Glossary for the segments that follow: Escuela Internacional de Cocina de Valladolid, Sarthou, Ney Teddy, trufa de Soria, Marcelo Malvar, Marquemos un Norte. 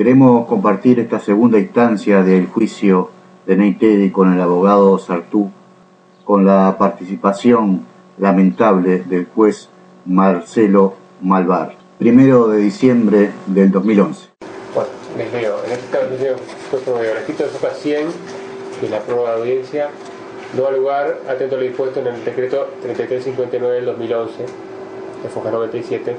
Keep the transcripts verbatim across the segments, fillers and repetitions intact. Queremos compartir esta segunda instancia del juicio de Ney Teddy con el abogado Sarthou, con la participación lamentable del juez Marcelo Malvar. Primero de diciembre del dos mil once. Bueno, les leo. En este caso, les leo, el registro de Soca cien y la prueba de audiencia no da lugar, atento a lo dispuesto en el decreto treinta y tres cincuenta y nueve del dos mil once, de Foja noventa y siete,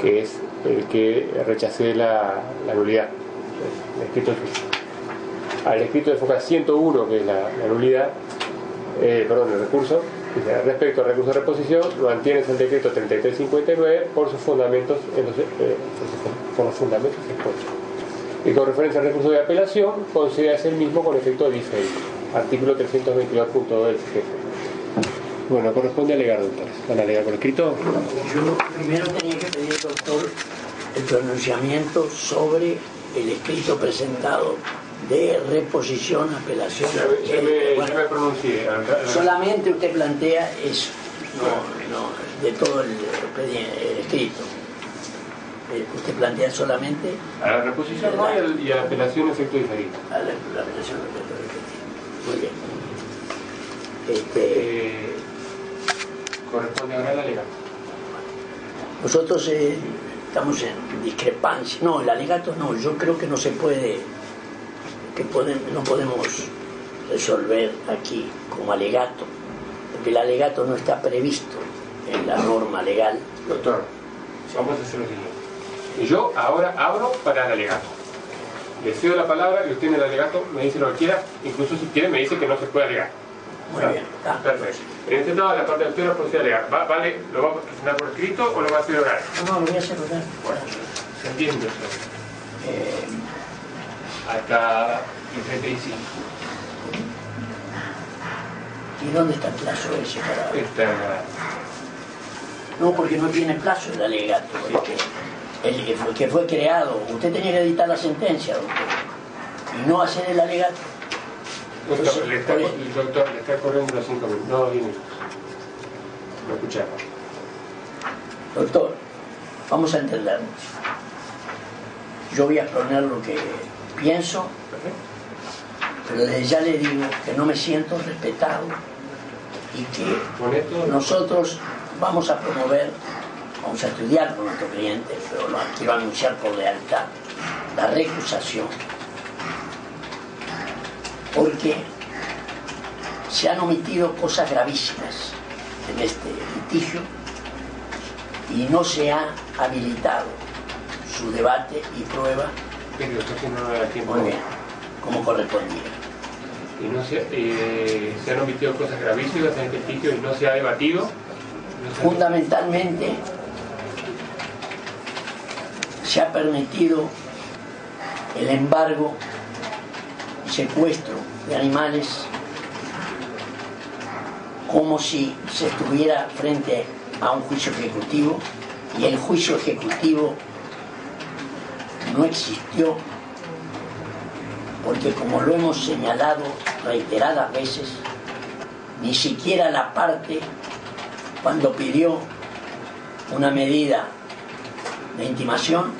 que es el que rechacé la, la nulidad. El escrito, al escrito de Foja ciento uno, que es la, la nulidad, eh, perdón, el recurso, dice, respecto al recurso de reposición, mantienes el decreto treinta y tres cincuenta y nueve por sus fundamentos, entonces, eh, por los fundamentos expuestos. Y con referencia al recurso de apelación, consideras el mismo con efecto diferido. Artículo trescientos veintidós punto dos del C G F. Bueno, corresponde alegar, doctor. ¿Van a alegar por escrito? Yo primero tenía que pedir, doctor, el pronunciamiento sobre el escrito presentado de reposición, apelación. Ya, ya me, bueno, ya me pronuncié. Solamente usted plantea eso, no, no de todo el, el escrito. Usted plantea solamente a la reposición no, y, el, y a la apelación efecto diferido. A la, la apelación efecto diferido. Muy bien. Este, eh, corresponde ahora a la legal. Nosotros eh, estamos en discrepancia. No, el alegato no. Yo creo que no se puede, que pueden, no podemos resolver aquí como alegato, porque el alegato no está previsto en la norma legal. Doctor, vamos a hacer lo siguiente. Yo ahora abro para el alegato. Le cedo la palabra y usted en el alegato me dice lo que quiera, incluso si quiere me dice que no se puede alegar. Muy ¿sabes? Bien. Ah, perfecto. En este lado, la parte de usted no procede a alegar. ¿Va, vale, ¿Lo va a presentar por escrito o lo va a hacer oral? No, no, lo voy a hacer oral. Bueno, se entiende eso. Eh... Acá, en treinta y cinco. ¿Y dónde está el plazo ese para...? Está... No, porque no tiene plazo el alegato. Porque... el que fue creado, usted tenía que editar la sentencia, doctor, y no hacer el alegato. Entonces, doctor, le está, el doctor le está corriendo los cinco minutos, no, diez minutos. Lo escuchamos. Doctor, vamos a entendernos. Yo voy a exponer lo que pienso, pero desde ya le digo que no me siento respetado y que nosotros vamos a promover... Vamos a estudiar con nuestro cliente, pero lo quiero anunciar por lealtad, la recusación. Porque se han omitido cosas gravísimas en este litigio y no se ha habilitado su debate y prueba muy bien, como correspondía. Y no se, eh, se han omitido cosas gravísimas en este litigio y no se ha debatido. No se Fundamentalmente... se ha permitido el embargo y secuestro de animales como si se estuviera frente a un juicio ejecutivo, y el juicio ejecutivo no existió porque, como lo hemos señalado reiteradas veces, ni siquiera la parte, cuando pidió una medida de intimación,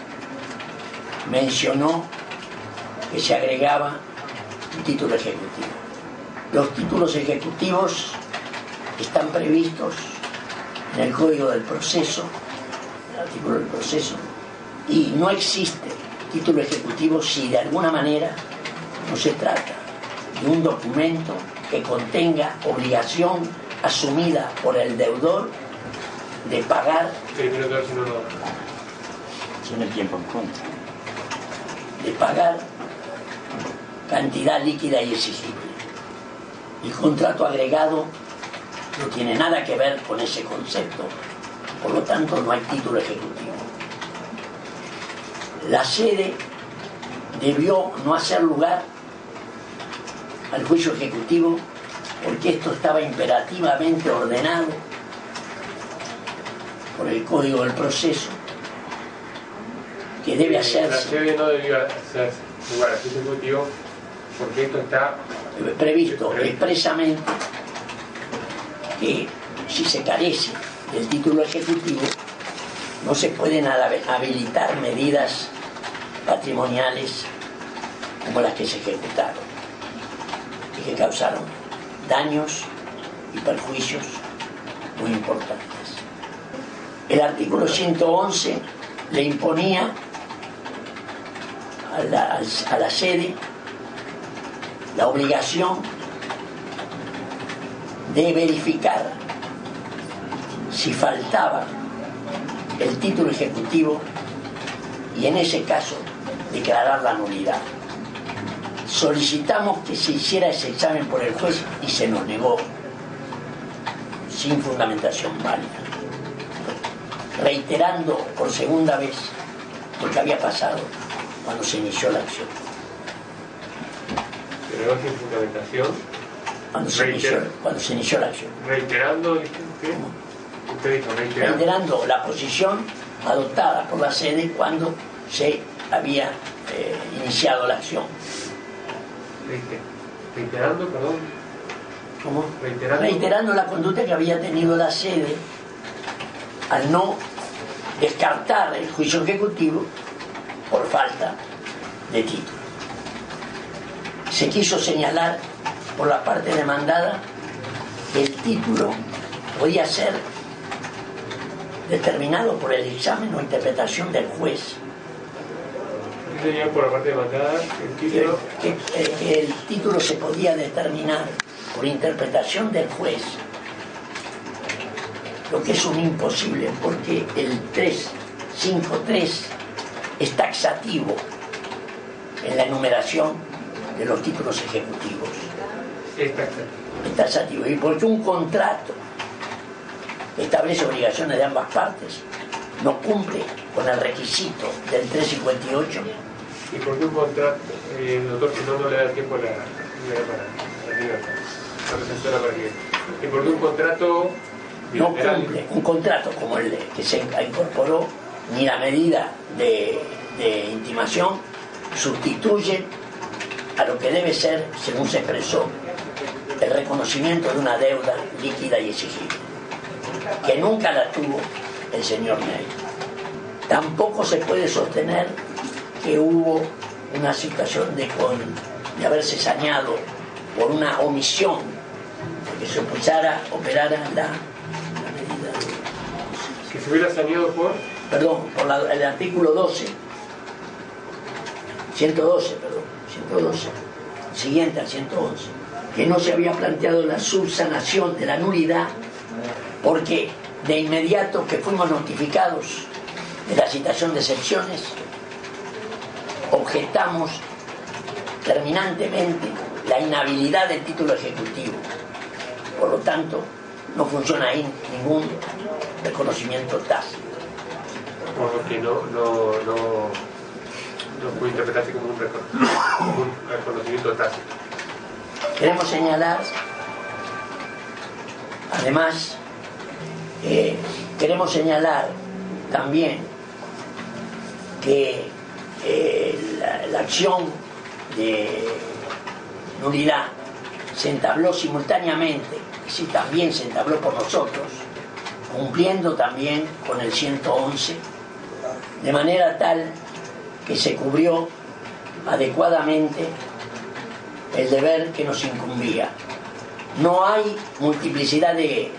mencionó que se agregaba un título ejecutivo. Los títulos ejecutivos están previstos en el Código del Proceso, en el artículo del proceso, y no existe título ejecutivo si de alguna manera no se trata de un documento que contenga obligación asumida por el deudor de pagar el tiempo en contra de pagar cantidad líquida y exigible. El contrato agregado no tiene nada que ver con ese concepto, por lo tanto no hay título ejecutivo. La sede debió no hacer lugar al juicio ejecutivo porque esto estaba imperativamente ordenado por el Código del Proceso, que debe hacerse. La sede no debió hacerse lugar al juicio ejecutivo porque esto está previsto, previsto expresamente, que si se carece del título ejecutivo no se pueden habilitar medidas patrimoniales como las que se ejecutaron y que causaron daños y perjuicios muy importantes. El artículo ciento once le imponía a la, a la sede la obligación de verificar si faltaba el título ejecutivo y en ese caso declarar la nulidad. Solicitamos que se hiciera ese examen por el juez y se nos negó sin fundamentación válida, reiterando por segunda vez lo que había pasado cuando se inició la acción. ¿Pero sin fundamentación? Cuando se, inició, cuando se inició la acción. ¿Reiterando? ¿Usted dijo reiterando? Reiterando la posición adoptada por la sede cuando se había eh, iniciado la acción. ¿Reiterando, perdón? ¿Cómo? ¿Reiterando? Reiterando la conducta que había tenido la sede al no descartar el juicio ejecutivo por falta de título. Se quiso señalar por la parte demandada que el título podía ser determinado por el examen o interpretación del juez. Señor, por la parte demandada, el título... Que, que, que el título se podía determinar por interpretación del juez, lo que es un imposible, porque el trescientos cincuenta y tres es taxativo en la enumeración de los títulos ejecutivos. Es taxativo. Es taxativo. Y porque un contrato establece obligaciones de ambas partes, no cumple con el requisito del trescientos cincuenta y ocho. ¿Y por qué un contrato, eh, el doctor, si no, no le da tiempo a la libertad? ¿Y por qué un contrato no cumple? Un contrato como el que se incorporó, ni la medida de, de intimación sustituye a lo que debe ser, según se expresó, el reconocimiento de una deuda líquida y exigible, que nunca la tuvo el señor Ney. Tampoco se puede sostener que hubo una situación de, con, de haberse sañado por una omisión, que se opusiera, operara la, la medida. ¿Que se hubiera sañado por? Perdón, por la, el artículo doce, ciento doce, perdón, ciento doce, siguiente al ciento once, que no se había planteado la subsanación de la nulidad, porque de inmediato que fuimos notificados de la citación de secciones, objetamos terminantemente la inhabilidad del título ejecutivo. Por lo tanto, no funciona ahí ningún reconocimiento tácito. Por lo que no, no, no, no puede interpretarse como un, recono como un reconocimiento tácito. Queremos señalar, además, eh, queremos señalar también que eh, la, la acción de nulidad se entabló simultáneamente, y si también se entabló por nosotros, cumpliendo también con el ciento once, de manera tal que se cubrió adecuadamente el deber que nos incumbía. No hay multiplicidad de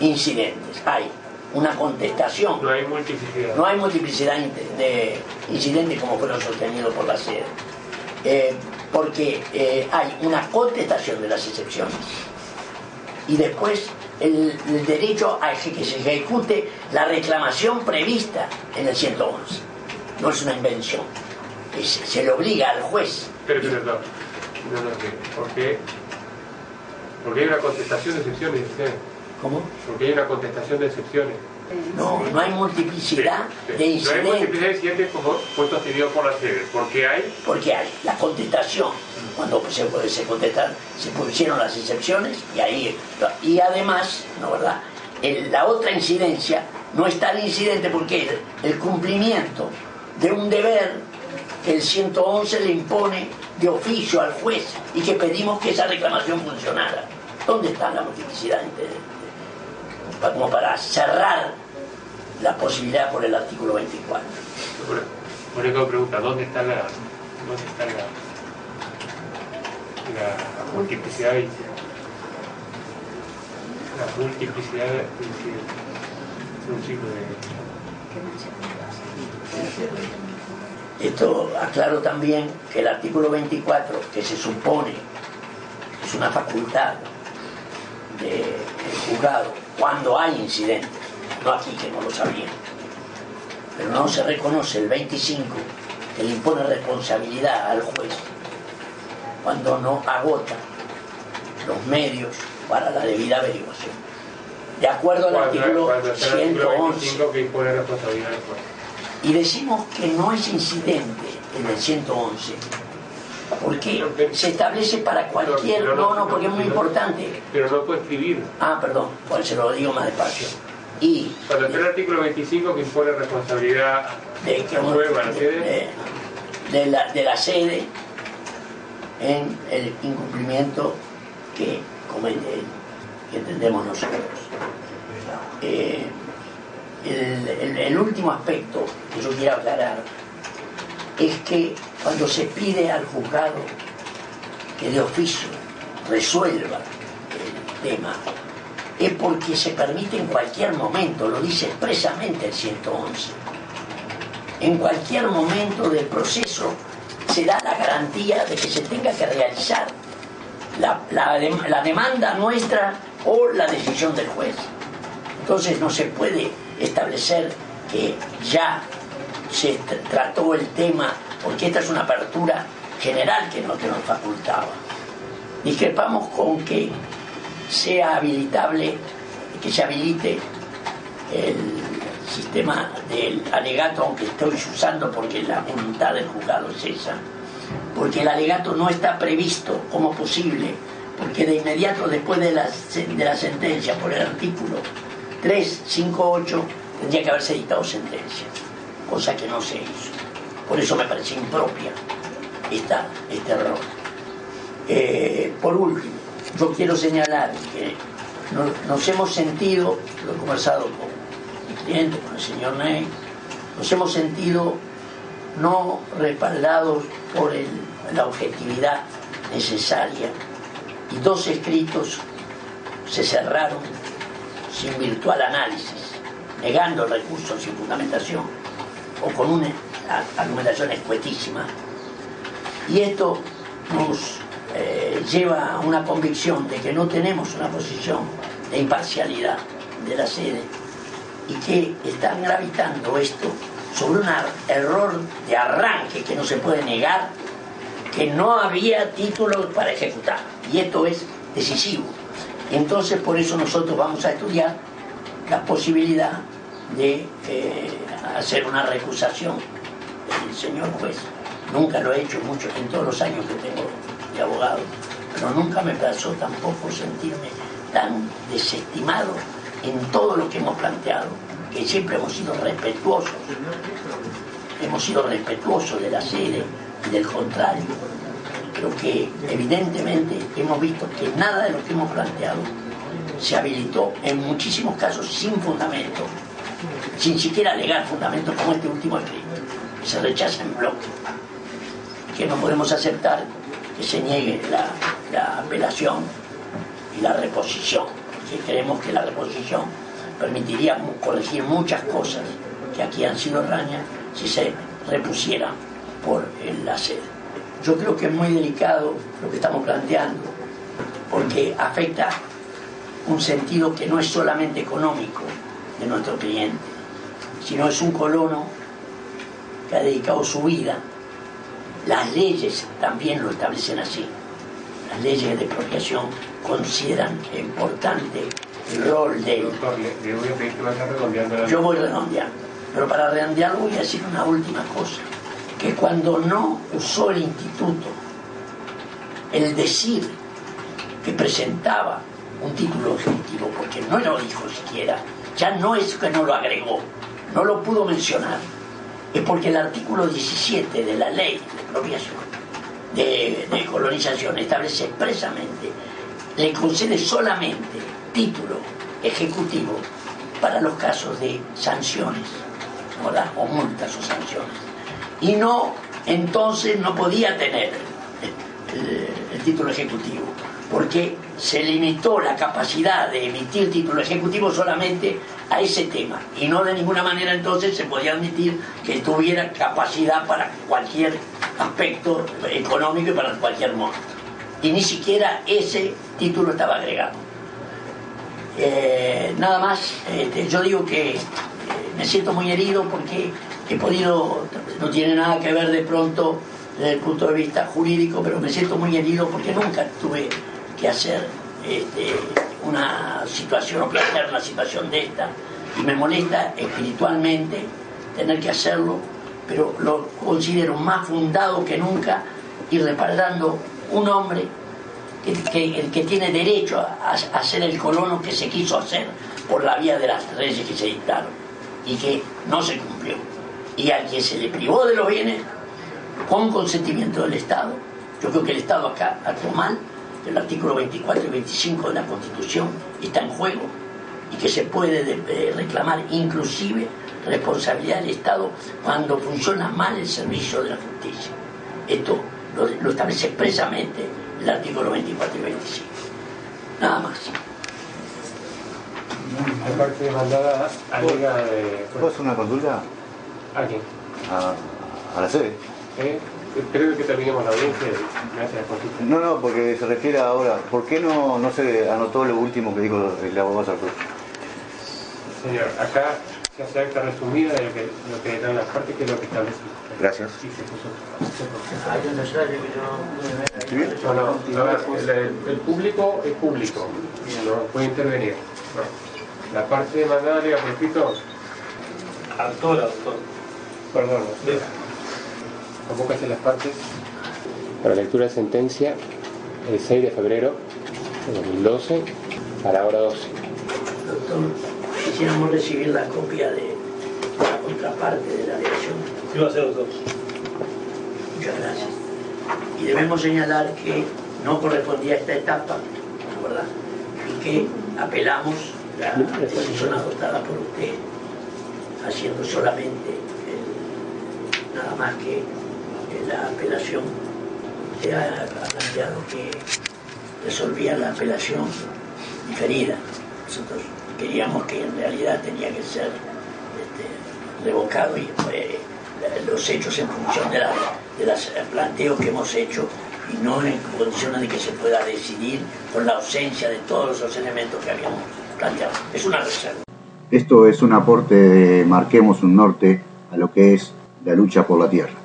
incidentes, hay una contestación. No hay multiplicidad. No hay multiplicidad de incidentes como fueron sostenidos por la sede. Eh, porque eh, hay una contestación de las excepciones y después el, el derecho a que se ejecute la reclamación prevista en el ciento once. No es una invención, es, se le obliga al juez. Pero, pero no, no, no, porque, porque hay una contestación de excepciones. ¿Eh? ¿Cómo? Porque hay una contestación de excepciones. No, no hay multiplicidad sí, sí. de incidentes. No hay multiplicidad de incidentes como puestos tenidos por la sede. ¿Por qué hay? Porque hay la contestación. Cuando se puede se contestar, se pusieron las excepciones y ahí. Y además, no, ¿verdad? El, la otra incidencia no está el incidente porque el, el cumplimiento de un deber que el ciento once le impone de oficio al juez y que pedimos que esa reclamación funcionara. ¿Dónde está la multiplicidad de incidentes? Como para cerrar la posibilidad por el artículo veinticuatro. Mónica pregunta, ¿dónde está la, dónde está la, la multiplicidad de la multiplicidad de un ciclo de... Esto aclaro también que el artículo veinticuatro, que se supone que es una facultad del de juzgado cuando hay incidentes, no aquí que no lo sabían, pero no se reconoce el veinticinco, que le impone responsabilidad al juez cuando no agota los medios para la debida averiguación. De acuerdo al artículo ciento once. Y decimos que no es incidente en el ciento once, porque se establece para cualquier... No, no, porque es muy importante. Pero no puede escribir. Ah, perdón, pues se lo digo más despacio. Y cuando está el artículo veinticinco que impone responsabilidad de, que, prueba, de, de, de, la, de la sede en el incumplimiento que comete él, que entendemos nosotros. Eh, el, el, el último aspecto que yo quiero aclarar es que cuando se pide al juzgado que de oficio resuelva el tema, es porque se permite en cualquier momento, lo dice expresamente el ciento once, en cualquier momento del proceso se da la garantía de que se tenga que realizar la, la, la demanda nuestra o la decisión del juez. Entonces no se puede establecer que ya se trató el tema, porque esta es una apertura general que no te nos facultaba. Discrepamos con que sea habilitable, que se habilite el sistema del alegato, aunque estoy usando porque la voluntad del juzgado es esa, porque el alegato no está previsto como posible, porque de inmediato después de la, de la sentencia por el artículo trescientos cincuenta y ocho tendría que haberse dictado sentencia, cosa que no se hizo. Por eso me parece impropia esta, este error. Eh, por último, yo quiero señalar que nos hemos sentido, lo he conversado con mi cliente, con el señor Ney, nos hemos sentido no respaldados por el, la objetividad necesaria, y dos escritos se cerraron sin virtual análisis, negando recursos sin fundamentación o con una argumentación escuetísima. Y esto nos... Eh, lleva a una convicción de que no tenemos una posición de imparcialidad de la sede y que están gravitando esto sobre un error de arranque que no se puede negar, que no había títulos para ejecutar, y esto es decisivo. Entonces por eso nosotros vamos a estudiar la posibilidad de eh, hacer una recusación del señor juez. Nunca lo he hecho mucho en todos los años que tengo de abogado, pero nunca me pasó tampoco sentirme tan desestimado en todo lo que hemos planteado, que siempre hemos sido respetuosos, hemos sido respetuosos de la sede y del contrario, pero que evidentemente hemos visto que nada de lo que hemos planteado se habilitó en muchísimos casos sin fundamento, sin siquiera alegar fundamentos como este último escrito, que se rechaza en bloque, que no podemos aceptar que se niegue la, la apelación y la reposición, porque creemos que la reposición permitiría corregir muchas cosas que aquí han sido erróneas si se repusieran por la sede. Yo creo que es muy delicado lo que estamos planteando, porque afecta un sentido que no es solamente económico de nuestro cliente, sino es un colono que ha dedicado su vida. Las leyes también lo establecen así. Las leyes de expropiación consideran importante el rol de... Doctor, le, le voy a pedir que vaya redondeando la... Yo voy redondeando, pero para redondear voy a decir una última cosa, que cuando no usó el instituto el decir que presentaba un título objetivo, porque no lo dijo siquiera, ya no es que no lo agregó, no lo pudo mencionar, es porque el artículo diecisiete de la ley de expropiación, de, de colonización, establece expresamente, le concede solamente título ejecutivo para los casos de sanciones, ¿verdad? O multas o sanciones. y no, entonces no podía tener el, el título ejecutivo, porque se limitó la capacidad de emitir título ejecutivo solamente a ese tema, y no de ninguna manera entonces se podía admitir que tuviera capacidad para cualquier aspecto económico y para cualquier monto, y ni siquiera ese título estaba agregado. Eh, nada más, eh, yo digo que me siento muy herido porque he podido, no tiene nada que ver de pronto desde el punto de vista jurídico, pero me siento muy herido porque nunca tuve que hacer este, una situación o plantear la situación de esta, y me molesta espiritualmente tener que hacerlo, pero lo considero más fundado que nunca, y respaldando un hombre el que, el que tiene derecho a, a ser el colono que se quiso hacer por la vía de las leyes que se dictaron y que no se cumplió, y al que se le privó de los bienes con consentimiento del Estado. Yo creo que el Estado acá actuó mal, que el artículo veinticuatro y veinticinco de la Constitución está en juego y que se puede de, de reclamar inclusive responsabilidad del Estado cuando funciona mal el servicio de la justicia. Esto lo, lo establece expresamente el artículo veinticuatro y veinticinco. Nada más. Aparte de mandar a Liga de... ¿Puedo hacer una consulta? ¿A quién? A, a la sede. ¿Eh? Creo que terminemos la audiencia. Gracias por tu... No, no, porque se refiere ahora. ¿Por qué no, no se anotó lo último que dijo el abogado Sarthou? Señor, acá se hace acta resumida de lo que, lo que dan las partes, que es lo que establece. Gracias. Sí, se puso. No, no, no, el, el público es público, no puede intervenir. No. La parte de mandada, diga, por escrito. Autor, autor. Perdón. Convócase las partes para lectura de sentencia el seis de febrero de dos mil doce a la hora doce. Doctor, quisiéramos recibir la copia de la contraparte de la alegación. Sí, va a ser, doctor. Muchas gracias. Y debemos señalar que no correspondía a esta etapa, ¿verdad? Y que apelamos la decisión adoptada por usted, haciendo solamente el, nada más que la apelación. Se ha planteado que resolvía la apelación diferida. Nosotros queríamos que en realidad tenía que ser este, revocado, y eh, los hechos en función de, la, de los planteos que hemos hecho, y no en condiciones de que se pueda decidir con la ausencia de todos los elementos que habíamos planteado. Es una reserva. Esto es un aporte de Marquemos un Norte a lo que es la lucha por la tierra.